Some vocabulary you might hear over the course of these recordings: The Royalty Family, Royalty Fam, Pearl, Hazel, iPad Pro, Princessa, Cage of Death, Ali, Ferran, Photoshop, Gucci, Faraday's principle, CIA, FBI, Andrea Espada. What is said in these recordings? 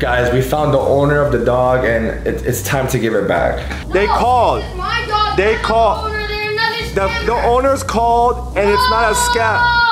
Guys, we found the owner of the dog and it's time to give it back. No, they called. This is my dog. They called. The owners called and it's not a scam.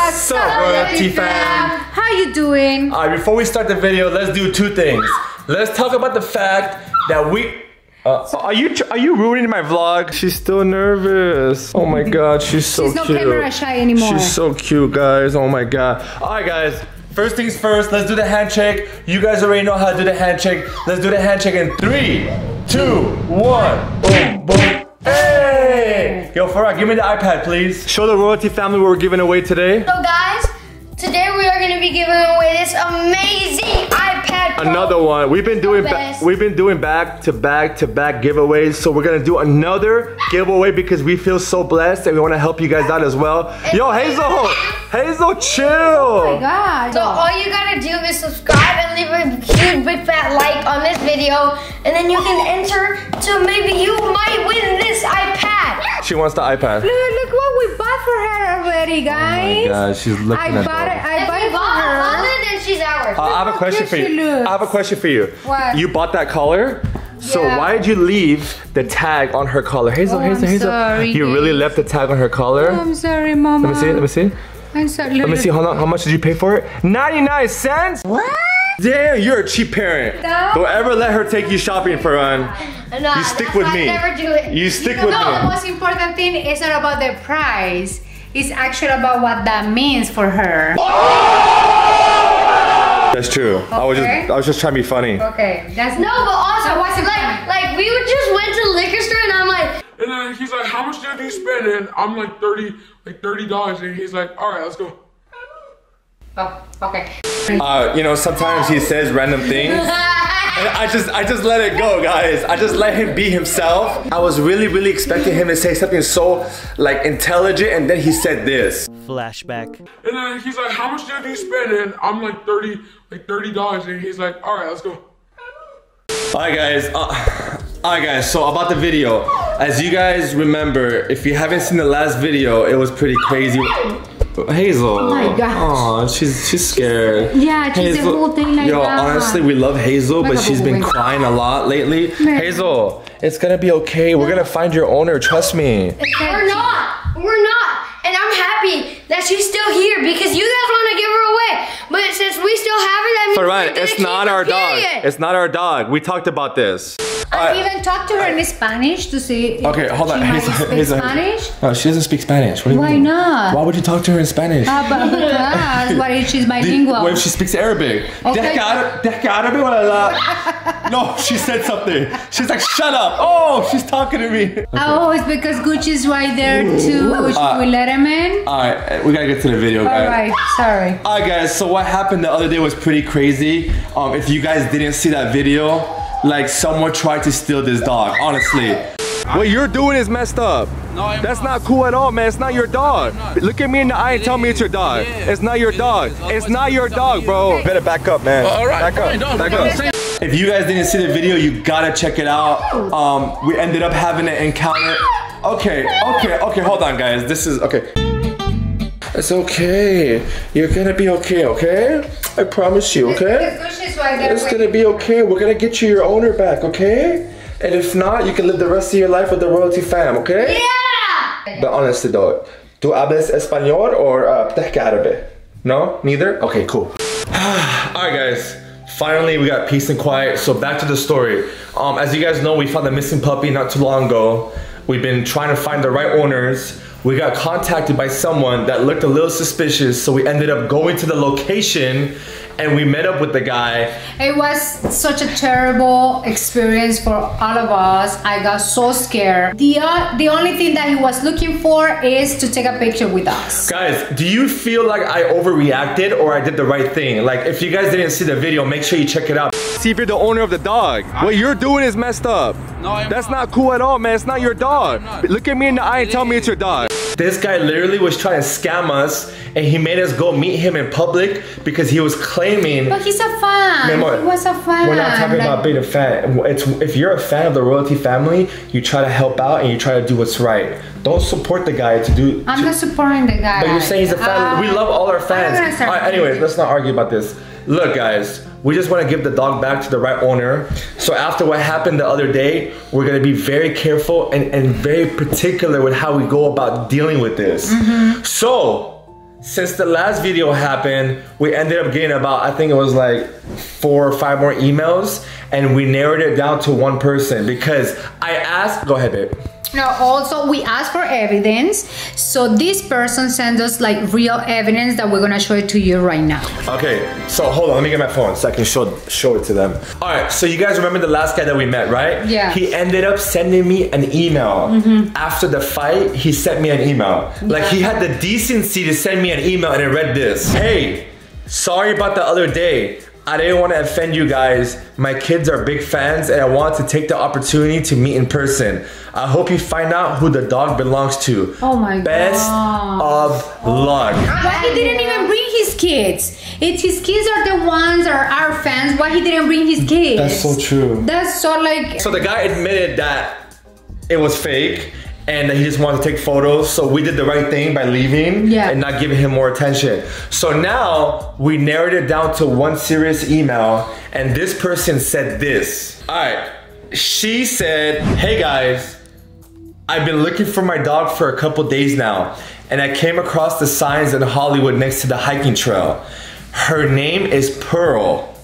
What's up, Royalty Fam? How you doing? Alright, before we start the video, let's do two things. Let's talk about the fact that we... are you ruining my vlog? She's still nervous. Oh my god, she's so cute. She's not camera shy anymore. She's so cute, guys. Oh my god. Alright, guys. First things first, let's do the handshake. You guys already know how to do the handshake. Let's do the handshake in 3, 2, 1. Boom, boom. Hey! Yo, Ferran, give me the iPad, please. Show the Royalty Family what we're giving away today. So guys, today we are gonna be giving away this amazing iPad Pro. Another one. We've been doing back-to-back giveaways, so we're gonna do another giveaway because we feel so blessed and we want to help you guys out as well. Yo, Hazel! Hazel, chill! Oh my god. So all you gotta do is subscribe and leave a huge big fat like on this video, and then you can enter to maybe you might win this iPad. She wants the iPad. Look what we bought for her already, guys. Oh my god, she's looking at it. I have a question for you. I have a question for you. What? You bought that collar, so why did you leave the tag on her collar? Hazel, Hazel. Sorry, you really left the tag on her collar? Oh, I'm sorry, Mama. Let me see. Let me see. I'm sorry. Let me see. Hold on. How much did you pay for it? 99 cents? What? Damn, you're a cheap parent. No. Don't ever let her take you shopping, Ferran. No, you stick with me. I never do it. You stick with me. No, the most important thing is not about the price. It's actually about what that means for her. Oh! That's true. Okay. I was just trying to be funny. Okay. That's no, but also so what's like we just went to the liquor store and I'm like, and then he's like, how much did you spend? And I'm like $30, and he's like, all right, let's go. Oh, okay. You know, sometimes he says random things. And I just let it go, guys. I just let him be himself. I was really expecting him to say something so like intelligent, and then he said this. Flashback. And then he's like, how much did you spend? And I'm like $30, and he's like, all right, let's go. Alright guys, so about the video. As you guys remember, if you haven't seen the last video, it was pretty crazy. Hazel. Oh my gosh. Aww, she's scared. Yeah, she's the whole thing like yo, that. Yo, honestly, we love Hazel, but she's been crying a lot lately. Hazel, it's gonna be okay. We're gonna find your owner, trust me. We're not. We're not. And I'm happy that she's still here because you guys wanna give her away. But since we still have her, that means Ferran, it's not our dog. It's not our dog. We talked about this. I even talked to her in Spanish to see. Okay, hold on. Hazel, Hazel. Spanish? No, she doesn't speak Spanish. What do you mean? Why not? Why would you talk to her in Spanish? Because what if she's bilingual? What if she speaks Arabic? Okay. No, she said something. She's like, shut up. Oh, she's talking to me. Okay. Oh, it's because Gucci's right there too. Should we let him in? All right, we gotta get to the video, guys. All right, sorry. All right, guys. So what happened the other day was pretty crazy. If you guys didn't see that video. Like someone tried to steal this dog, honestly. What you're doing is messed up. No, that's not cool at all, man. It's not your dog. Look at me in the eye and tell me it's your dog. It's not your dog. It's not your dog, bro. Better back up, man. Back up, back up. If you guys didn't see the video, you gotta check it out. We ended up having an encounter. Okay, hold on, guys. This is, okay. It's okay. You're gonna be okay, okay? I promise you, okay? It's gonna be okay. We're gonna get you your owner back, okay? And if not, you can live the rest of your life with the Royalty Fam, okay? Yeah! But honestly though, do hablas español or بتحكي عربي? No? Neither? Okay, cool. Alright guys, finally we got peace and quiet. So back to the story. As you guys know, we found a missing puppy not too long ago. We've been trying to find the right owners. We got contacted by someone that looked a little suspicious, so we ended up going to the location and we met up with the guy. It was such a terrible experience for all of us. I got so scared. The only thing that he was looking for is to take a picture with us. Guys, do you feel like I overreacted or I did the right thing? Like, if you guys didn't see the video, make sure you check it out. See if you're the owner of the dog. What you're doing is messed up. No, that's not cool at all, man. It's not your dog. Look at me in the eye and tell me it's your dog. This guy literally was trying to scam us, and he made us go meet him in public because he was claiming. But he's a fan. Remember, he was a fan. We're not talking about being a fan. It's, if you're a fan of the royalty family, you try to help out and you try to do what's right. Don't support the guy to do. I'm not supporting the guy. But you're saying he's a fan. We love all our fans. All right, anyways, let's not argue about this. Look, guys. We just want to give the dog back to the right owner. So after what happened the other day, we're going to be very careful and very particular with how we go about dealing with this. Mm-hmm. So since the last video happened, we ended up getting about, I think it was like 4 or 5 more emails, and we narrowed it down to one person because I asked, go ahead, babe. Now, also, we asked for evidence, so this person sent us like real evidence that we're gonna show it to you right now. Okay, so hold on, let me get my phone so I can show it to them. All right, so you guys remember the last guy that we met, right? Yeah. He ended up sending me an email. Mm-hmm. After the fight, he sent me an email. Yeah. Like, he had the decency to send me an email, and I read this. Hey, sorry about the other day. I didn't want to offend you guys. My kids are big fans and I wanted to take the opportunity to meet in person. I hope you find out who the dog belongs to. Oh my God. Best of luck. Why he didn't even bring his kids? It's his kids are the ones that are our fans. Why he didn't bring his kids? That's so true. That's so like... So the guy admitted that it was fake and that he just wanted to take photos, so we did the right thing by leaving and not giving him more attention. So now, we narrowed it down to one serious email, and this person said this. All right, she said, hey guys, I've been looking for my dog for a couple days now, and I came across the signs in Hollywood next to the hiking trail. Her name is Pearl.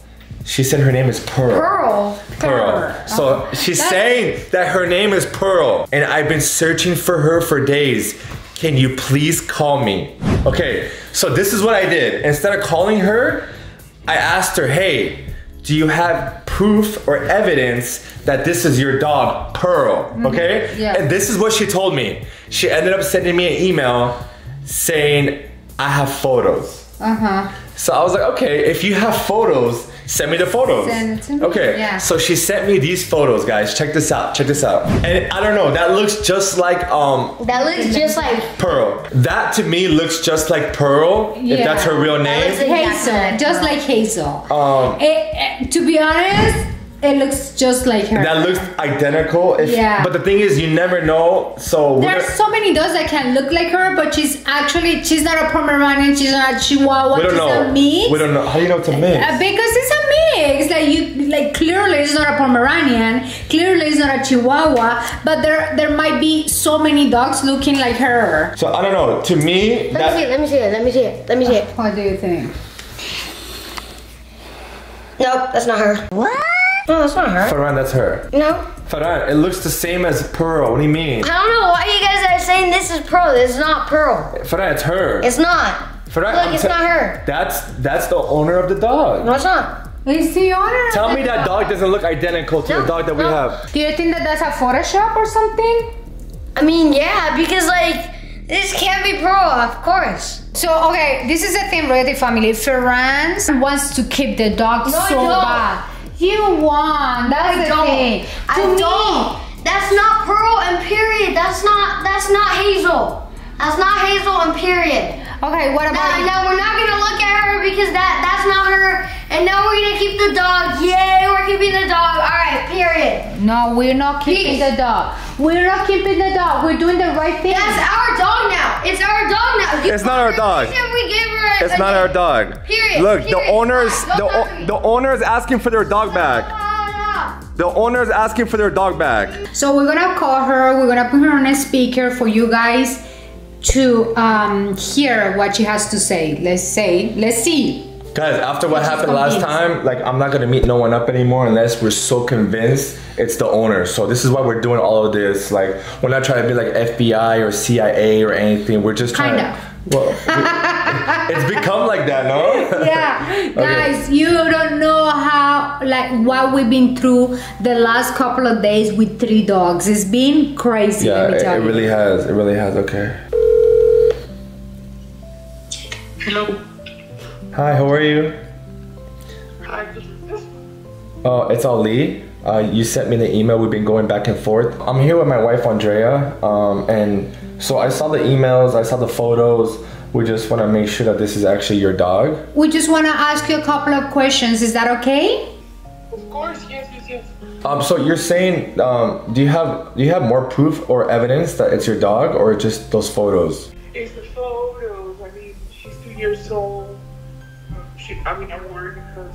She said her name is Pearl. Pearl? Pearl. So she's saying that her name is Pearl. And I've been searching for her for days. Can you please call me? Okay, so this is what I did. Instead of calling her, I asked her, hey, do you have proof or evidence that this is your dog, Pearl? Mm-hmm. Okay? Yeah. And this is what she told me. She ended up sending me an email saying, I have photos. Uh-huh. So I was like, okay, if you have photos, send me the photos. Send it to me. Okay, yeah. So she sent me these photos, guys. Check this out, check this out. And I don't know, that looks just like... that looks just like... Pearl. That to me looks just like Pearl, if that's her real name. Hazel, just like Hazel. To be honest, it looks just like her. That looks identical. But the thing is, you never know. So there's so many dogs that can look like her, but she's not a Pomeranian. She's not a Chihuahua. She's a mix. We don't know. How do you know it's a mix? Because it's a mix. Like clearly it's not a Pomeranian. Clearly it's not a Chihuahua. But there might be so many dogs looking like her. So I don't know. To me, let me see it. What do you think? Nope, that's not her. What? No, that's not her. Ferran, that's her. No. Ferran, it looks the same as Pearl. What do you mean? I don't know why you guys are saying this is Pearl. This is not Pearl. Ferran, it's her. It's not. Ferran, look, it's not her. That's the owner of the dog. No, it's not. It's the owner. Tell me that dog doesn't look identical to the dog that we have. Do you think that that's a Photoshop or something? I mean, yeah, because like, this can't be Pearl, of course. So, okay, this is the thing, royalty family. Ferran wants to keep the dog so bad. You won. That's the thing. To me, that's not Pearl and period. That's not Hazel. That's not Hazel and period. Okay, what about you? No, we're not gonna look at her because that's not her. And now we're gonna keep the dog. Yay, we're keeping the dog. All right, period. No, we're not keeping the dog. We're not keeping the dog. We're doing the right thing. That's our dog now. It's our dog now. It's not our dog. We gave her it's not our dog. Period. Look, period. The owner is asking for their dog back. The owner is asking for their dog back. So we're gonna call her. We're gonna put her on a speaker for you guys to hear what she has to say. Let's see. Guys, after what happened last time, like, I'm not gonna meet no one up anymore unless we're so convinced it's the owner. So this is why we're doing all of this. Like, we're not trying to be like FBI or CIA or anything. We're just trying to... Well, It's become like that, no? Yeah. Okay. Guys, you don't know how, like, what we've been through the last couple of days with 3 dogs. It's been crazy. Yeah, it really has. It really has. Okay. Hello. Hi, how are you? Hi. Oh, it's Ali. You sent me the email. We've been going back and forth. I'm here with my wife, Andrea, and so I saw the emails, I saw the photos. We just want to make sure that this is actually your dog. We just want to ask you a couple of questions. Is that okay? Of course, yes, yes, yes. So you're saying, do you have more proof or evidence that it's your dog, or just those photos? It's the photos. I mean, she's 2 years old. I'm worried because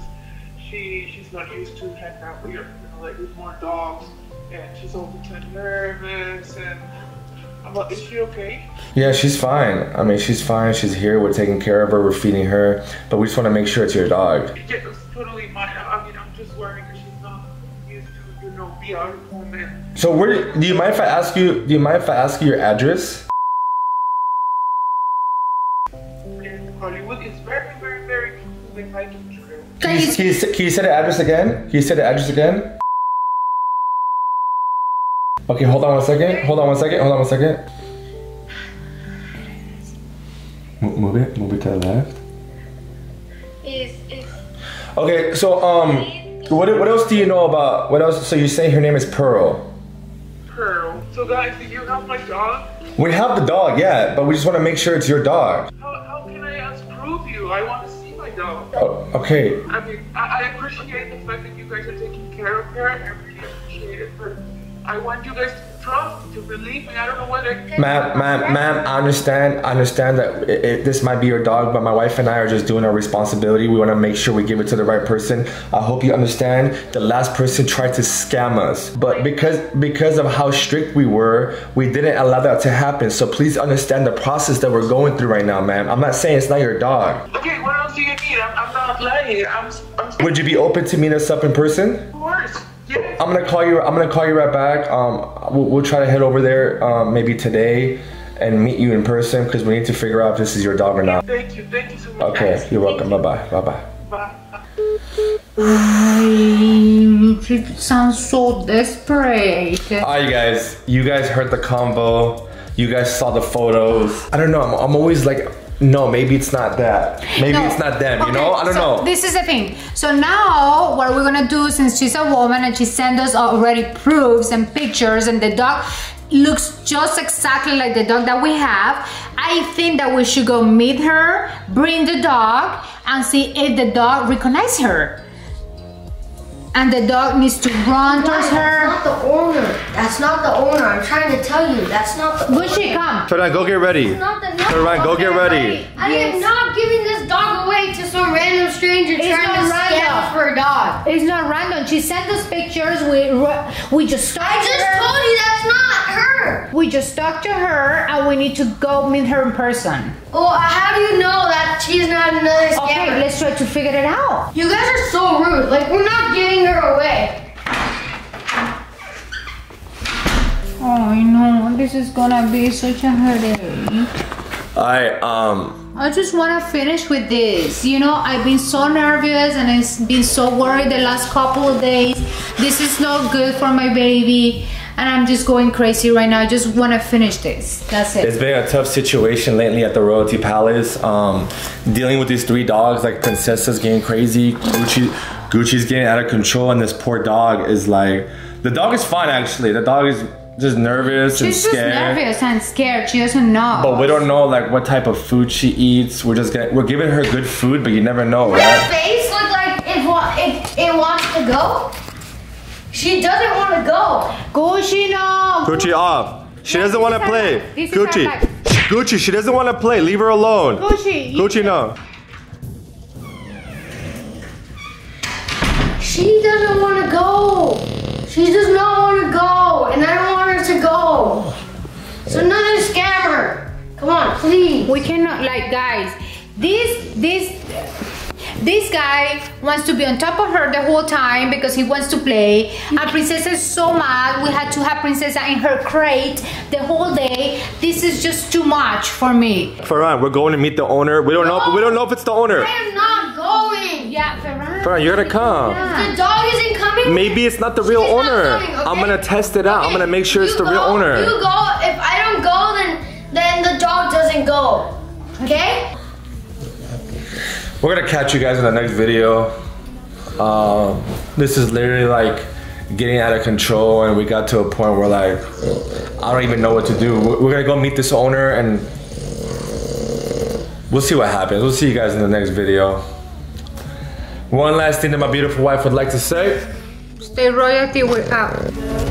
she's not used to hanging out with, like, with more dogs, and she's all the time nervous and. But is she okay? Yeah, she's fine. I mean, she's fine. She's here. We're taking care of her. We're feeding her. But we just want to make sure it's your dog. Yeah, it's totally mine. I mean, I'm just worried because she's not used to, you know, be out of home. And so, where do you mind if I ask you? Do you mind if I ask you your address? In Hollywood, it's very, very, very confusing. I can trip. Can you say the address again? Can you say the address again? Okay, hold on 1 second. Hold on 1 second. Hold on 1 second. Move it. Move it to the left. Okay, so what else do you know about? What else? So you say her name is Pearl. Pearl. So guys, do you have my dog? We have the dog, yeah, but we just want to make sure it's your dog. How can I prove you? I want to see my dog. Oh, okay. I mean, I appreciate the fact that you guys are taking care of her. I really appreciate it. I want you guys to trust, to believe me. I don't know whether. Ma'am, I understand that this might be your dog, but my wife and I are just doing our responsibility. We want to make sure we give it to the right person. I hope you understand. The last person tried to scam us, but because of how strict we were, we didn't allow that to happen. So please understand the process that we're going through right now, ma'am. I'm not saying it's not your dog. Okay, what else do you need? I'm not lying. Would you be open to meet us up in person? Of course. Yes. I'm gonna call you right back. We'll try to head over there maybe today and meet you in person because we need to figure out if this is your dog or not. Thank you so much. Okay, guys. You're welcome. Bye bye. She sounds so desperate. Alright, you guys heard the combo. You guys saw the photos. I don't know. I'm always like. No, maybe it's not that. Maybe it's not them, you know? I don't know. This is the thing. So now, what we're gonna do, since she's a woman and she sent us already proofs and pictures and the dog looks just exactly like the dog that we have, I think that we should go meet her, bring the dog, and see if the dog recognizes her. And the dog needs to run towards her. That's not the owner. That's not the owner. I'm trying to tell you. That's not the owner. Gucci, come. Ferran, go get ready. Ferran, go get ready. I am not giving this dog away to some random stranger trying to scam us for a dog. It's not random. She sent us pictures. We just stalked her. I just told you that's not her. We just talked to her and we need to go meet her in person. Oh, how do you know that she's not another scammer? Okay, let's try to figure it out. You guys are so rude. Like, we're not giving her away. Oh, I know. This is gonna be such a headache. I just wanna finish with this. You know, I've been so nervous and I've been so worried the last couple of days. This is not good for my baby. And I'm just going crazy right now. I just want to finish this. That's it. It's been a tough situation lately at the Royalty Palace. Dealing with these 3 dogs, like Princessa's getting crazy, Gucci's getting out of control, and this poor dog is like... The dog is fine, actually. The dog is just nervous and scared. She's just nervous and scared. She doesn't know. But we don't know like what type of food she eats. We're giving her good food, but you never know, right? Her face looks like it wants to go. She doesn't want to go. Gucci, no. Gucci, off. She doesn't want to play. Gucci. Gucci, she doesn't want to play. Leave her alone. Gucci. Gucci, no. She doesn't want to go. She does not want to go. And I don't want her to go. It's another scammer. Come on, please. We cannot, like, guys. This This guy wants to be on top of her the whole time because he wants to play. And Princessa is so mad. We had to have Princessa in her crate the whole day. This is just too much for me. Ferran, we're going to meet the owner. We don't know if it's the owner. I am not going. Yeah, Ferran. Ferran, you're gonna come. Yeah. The dog isn't coming. Maybe it's not the real owner. Coming, okay? I'm gonna test it out. Okay. I'm gonna make sure it's the real owner. You go. If I don't go, then the dog doesn't go. Okay? We're gonna catch you guys in the next video. This is literally like getting out of control, and we got to a point where like I don't even know what to do. We're gonna go meet this owner, and we'll see what happens. We'll see you guys in the next video. One last thing that my beautiful wife would like to say: stay royalty, we're out.